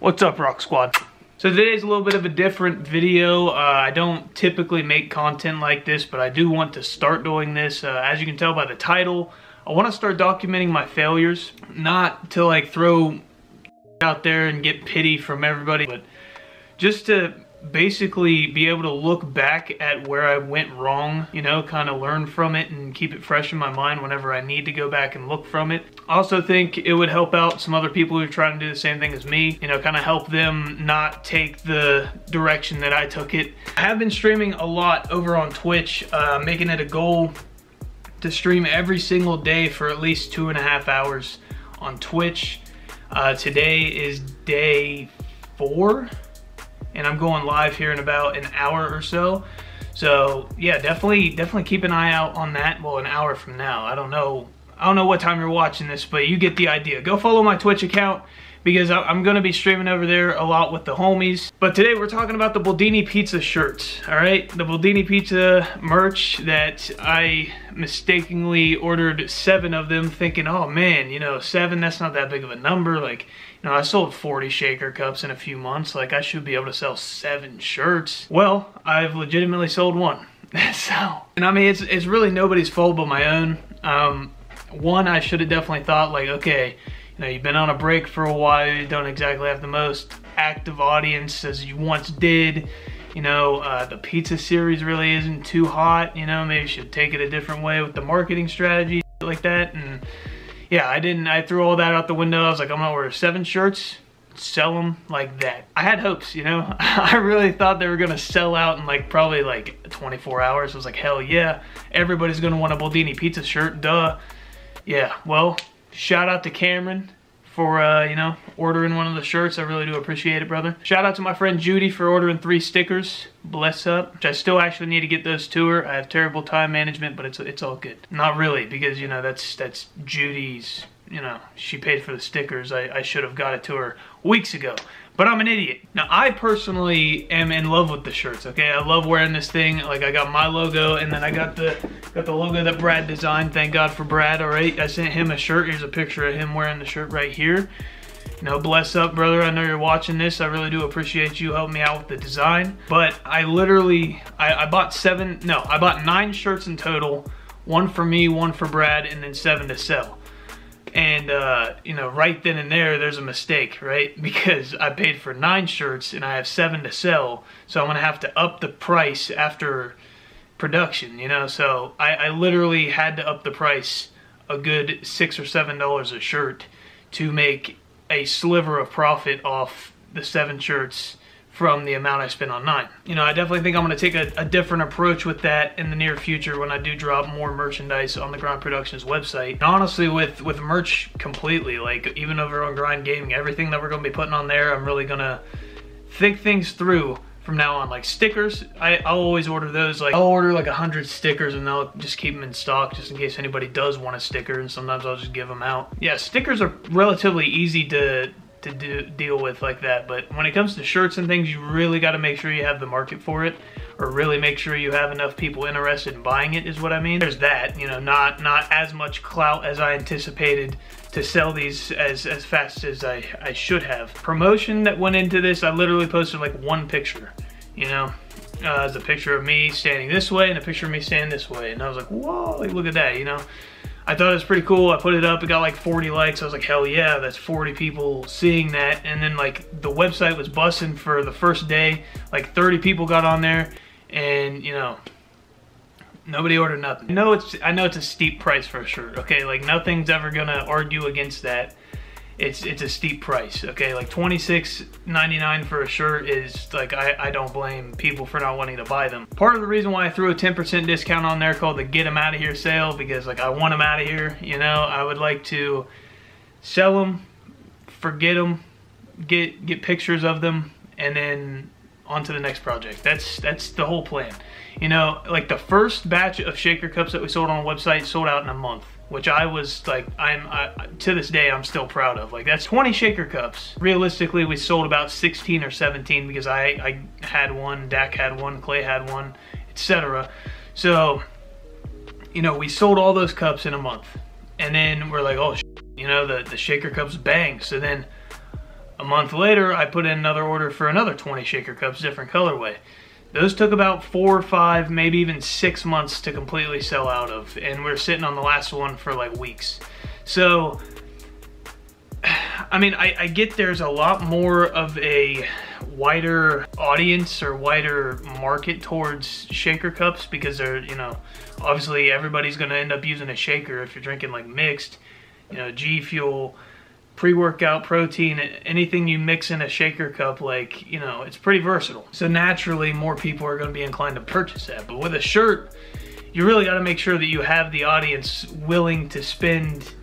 What's up, Rock Squad? So today's a little bit of a different video. I don't typically make content like this, but I do want to start doing this. As you can tell by the title, I want to start documenting my failures, not to like throw out there and get pity from everybody, but just to basically be able to look back at where I went wrong, you know, kind of learn from it and keep it fresh in my mind whenever I need to go back and look from it. I also think it would help out some other people who are trying to do the same thing as me, you know, kind of help them not take the direction that I took it. I have been streaming a lot over on Twitch, making it a goal to stream every single day for at least 2.5 hours on Twitch. Today is day 4. And I'm going live here in about an hour or so. So yeah, definitely keep an eye out on that. Well, an hour from now. I don't know what time you're watching this, but you get the idea. Go follow my Twitch account because I'm gonna be streaming over there a lot with the homies. But today we're talking about the Bouldini Pizza shirts, all right? The Bouldini Pizza merch that I mistakenly ordered 7 of them thinking, oh man, you know, 7, that's not that big of a number. Like, you know, I sold 40 shaker cups in a few months. Like, I should be able to sell 7 shirts. Well, I've legitimately sold 1. So, and I mean, it's really nobody's fault but my own. One, I should have definitely thought like, okay, you know, you've been on a break for a while, you don't exactly have the most active audience as you once did. You know, the pizza series really isn't too hot. You know, maybe you should take it a different way with the marketing strategy, like that. And yeah, I threw all that out the window. I was like, I'm gonna order 7 shirts, sell them like that. I had hopes, you know? I really thought they were gonna sell out in like probably like 24 hours. I was like, hell yeah, everybody's gonna want a Bouldini Pizza shirt, duh. Yeah, well, shout out to Cameron for, you know, ordering one of the shirts. I really do appreciate it, brother. Shout out to my friend Judy for ordering 3 stickers. Bless up. Which I still actually need to get those to her. I have terrible time management, but it's all good. Not really, because, you know, that's Judy's, you know, she paid for the stickers. I should have got it to her weeks ago, but I'm an idiot. Now, I personally am in love with the shirts, okay? I love wearing this thing. Like, I got my logo, and then I got the logo that Brad designed. Thank God for Brad, all right? I sent him a shirt. Here's a picture of him wearing the shirt right here. You know, bless up, brother. I know you're watching this. I really do appreciate you helping me out with the design. But I literally, I bought 9 shirts in total. 1 for me, 1 for Brad, and then 7 to sell. And, you know, right then and there, there's a mistake, right? Because I paid for 9 shirts and I have 7 to sell. So I'm going to have to up the price after production, you know? So I literally had to up the price a good $6 or $7 a shirt to make a sliver of profit off the 7 shirts from the amount I spent on 9. You know, I definitely think I'm gonna take a different approach with that in the near future when I do drop more merchandise on the Grind Productions website. And honestly, with merch completely, like even over on Grind Gaming, everything that we're gonna be putting on there, I'm really gonna think things through from now on. Like stickers, I'll always order those. Like I'll order like 100 stickers and I'll just keep them in stock just in case anybody does want a sticker, and sometimes I'll just give them out. Yeah, stickers are relatively easy to deal with like that, but when it comes to shirts and things, you really got to make sure you have the market for it, or really make sure you have enough people interested in buying it, is what I mean. There's that, you know, not as much clout as I anticipated to sell these as fast as I should have. Promotion that went into this, I literally posted like 1 picture, you know, as a picture of me standing this way and a picture of me standing this way, and I was like, whoa, like, look at that, you know. I thought it was pretty cool. I put it up, it got like 40 likes. I was like, hell yeah, that's 40 people seeing that. And then like the website was busting for the first day, like 30 people got on there, and you know, nobody ordered nothing. I know it's a steep price for a shirt, okay? Like nothing's ever gonna argue against that. It's a steep price, okay? Like $26.99 for a shirt is like, I don't blame people for not wanting to buy them. Part of the reason why I threw a 10% discount on there called the Get Them Out of Here sale, because like I want them out of here, you know? I would like to sell them, forget them, get pictures of them, and then on to the next project. That's the whole plan. You know, like the first batch of shaker cups that we sold on the website sold out in a month, which I was like, to this day, I'm still proud of. Like that's 20 shaker cups. Realistically, we sold about 16 or 17 because I had 1, Dak had 1, Clay had 1, etc. So, you know, we sold all those cups in a month. And then we're like, oh, you know, the shaker cups bang. So then A month later, I put in another order for another 20 shaker cups, different colorway. Those took about 4 or 5, maybe even 6 months to completely sell out of, and we were sitting on the last one for like weeks. So, I mean, I get there's a lot more of a wider audience or wider market towards shaker cups because they're, you know, obviously everybody's going to end up using a shaker if you're drinking like mixed, you know, G Fuel, pre-workout, protein, anything you mix in a shaker cup, like, you know, it's pretty versatile. So naturally, more people are going to be inclined to purchase that. But with a shirt, you really got to make sure that you have the audience willing to spend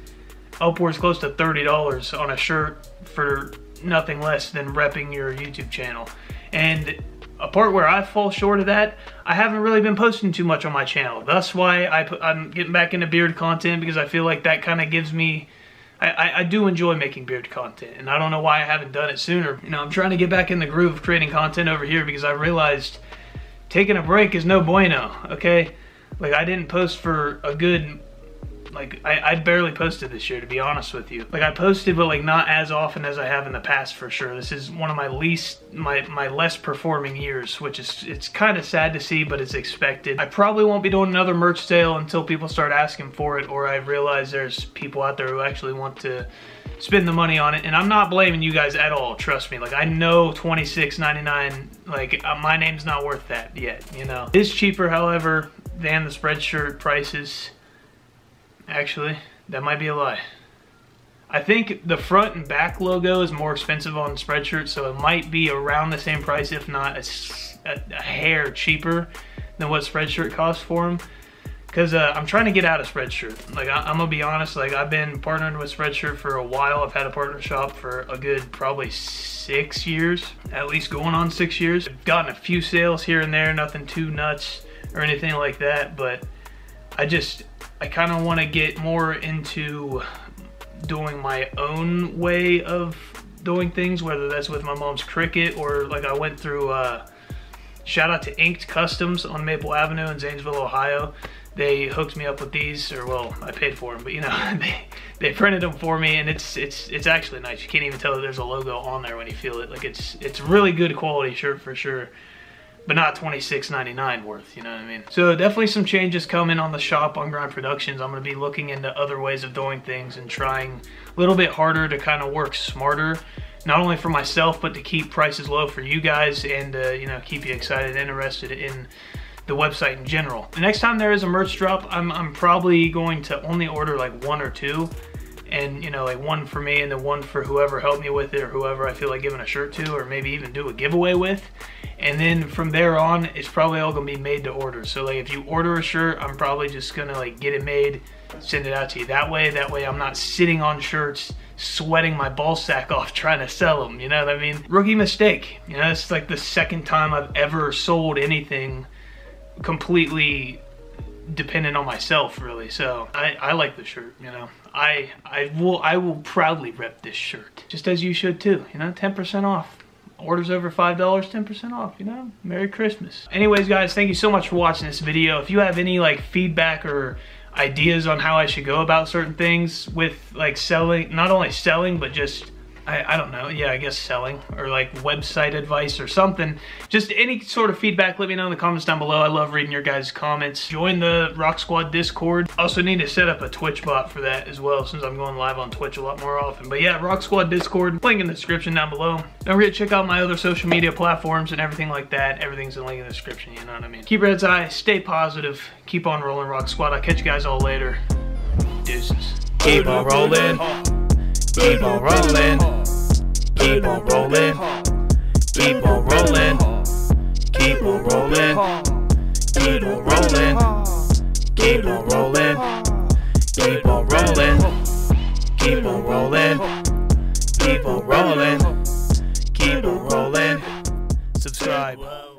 upwards close to $30 on a shirt for nothing less than repping your YouTube channel. And a part where I fall short of that, I haven't really been posting too much on my channel. That's why I'm getting back into beard content, because I feel like that kind of gives me, I do enjoy making beard content, and I don't know why I haven't done it sooner. You know, I'm trying to get back in the groove of creating content over here because I realized taking a break is no bueno, okay? Like, I didn't post for a good, like, I barely posted this year, to be honest with you. Like, I posted, but like not as often as I have in the past, for sure. This is one of my least, my less performing years, which is, it's kind of sad to see, but it's expected. I probably won't be doing another merch sale until people start asking for it, or I realize there's people out there who actually want to spend the money on it. And I'm not blaming you guys at all, trust me. Like, I know $26.99, like, my name's not worth that yet, you know. It is cheaper, however, than the Spreadshirt prices. Actually, that might be a lie. I think the front and back logo is more expensive on Spreadshirt, so it might be around the same price, if not a hair cheaper than what Spreadshirt costs for them. Because I'm trying to get out of Spreadshirt. Like, I'm gonna be honest, like, I've been partnered with Spreadshirt for a while. I've had a partner shop for a good probably 6 years, at least going on 6 years. I've gotten a few sales here and there, nothing too nuts or anything like that, but I kind of want to get more into doing my own way of doing things, whether that's with my mom's Cricut or like I went through, shout out to Inked Customs on Maple Avenue in Zanesville, Ohio. They hooked me up with these, or well, I paid for them, but you know, they printed them for me, and it's actually nice. You can't even tell that there's a logo on there when you feel it. Like, it's really good quality shirt for sure. But not $26.99 worth, you know what I mean? So definitely some changes coming on the shop on Grind Productions. I'm going to be looking into other ways of doing things and trying a little bit harder to kind of work smarter, not only for myself, but to keep prices low for you guys and, you know, keep you excited and interested in the website in general. The next time there is a merch drop, I'm probably going to only order like 1 or 2. And, you know, like one for me and then one for whoever helped me with it or whoever I feel like giving a shirt to, or maybe even do a giveaway with. And then from there on, it's probably all gonna be made to order. So like, if you order a shirt, I'm probably just gonna like get it made, send it out to you. That way I'm not sitting on shirts, sweating my ball sack off trying to sell them, you know what I mean? Rookie mistake, you know, it's like the second time I've ever sold anything completely dependent on myself, really. So I like the shirt, you know. I will proudly rep this shirt, just as you should too, you know, 10% off. Orders over $5, 10% off, you know? Merry Christmas. Anyways, guys, thank you so much for watching this video. If you have any, like, feedback or ideas on how I should go about certain things with, like, selling, not only selling, but just, I don't know, yeah, I guess selling, or, like, website advice or something. Just any sort of feedback, let me know in the comments down below. I love reading your guys' comments. Join the Rock Squad Discord. Also need to set up a Twitch bot for that as well, since I'm going live on Twitch a lot more often. But yeah, Rock Squad Discord, link in the description down below. Don't forget to check out my other social media platforms and everything like that. Everything's in the link in the description, you know what I mean? Keep your heads high, stay positive, keep on rolling, Rock Squad. I'll catch you guys all later. Deuces. Keep on rolling. Keep on rolling, keep on rolling, keep on rolling, keep on rolling, keep on rolling, keep on rolling, keep on rolling, keep on rolling, keep on rolling, keep on rolling, subscribe.